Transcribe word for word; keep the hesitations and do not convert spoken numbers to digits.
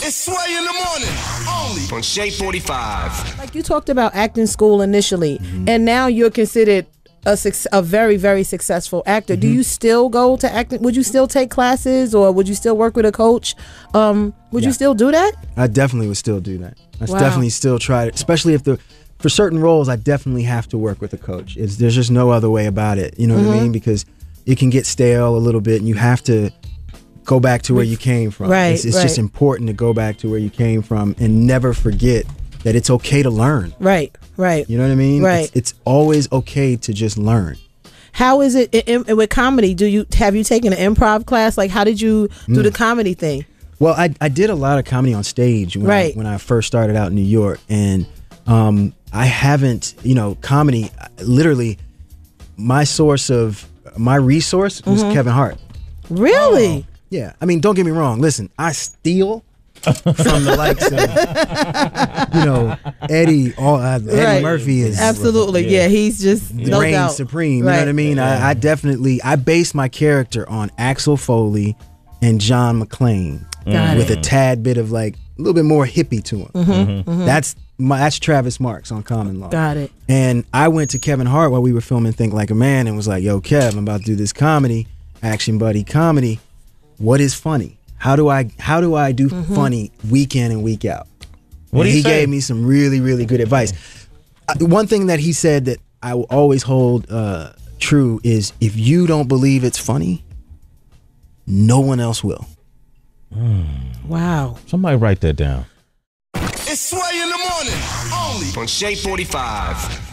It's Sway in the Morning, only on Shade forty-five. Like you talked about acting school initially, mm-hmm. and now you're considered a, a very, very successful actor. Mm-hmm. Do you still go to acting? Would you still take classes, or would you still work with a coach? Um, would yeah. you still do that? I definitely would still do that. I wow. definitely still try it, especially if the... For certain roles, I definitely have to work with a coach. It's, there's just no other way about it. You know mm-hmm. what I mean? Because it can get stale a little bit, and you have to go back to where you came from. Right, it's it's right. just important to go back to where you came from and never forget that it's okay to learn. Right, right. You know what I mean? Right. It's, it's always okay to just learn. How is it in, in, with comedy? Do you have you taken an improv class? Like, how did you do mm. the comedy thing? Well, I I did a lot of comedy on stage when right. I, when I first started out in New York, and. Um, I haven't, you know, comedy, literally, my source of, my resource was mm-hmm. Kevin Hart. Really? Oh, yeah. I mean, don't get me wrong. Listen, I steal from the likes of, you know, Eddie, all, uh, Eddie right. Murphy is. Absolutely. Yeah. yeah he's just, yeah. no doubt. Reigns supreme. Right. You know what I mean? Yeah. I, I definitely, I base my character on Axel Foley and John McClane mm. with a tad bit of like, a little bit more hippie to him. Mm-hmm. Mm-hmm. That's, My, that's Travis Marks on Common Law. Got it. And I went to Kevin Hart while we were filming Think Like a Man and was like, yo, Kev, I'm about to do this comedy, action buddy comedy. What is funny? How do I how do I do mm-hmm. funny week in and week out? What do you He say? Gave me some really, really good advice. Uh, one thing that he said that I will always hold uh, true is if you don't believe it's funny, no one else will. Mm. Wow. Somebody write that down. It's Sway in the Morning, only on Shade forty-five.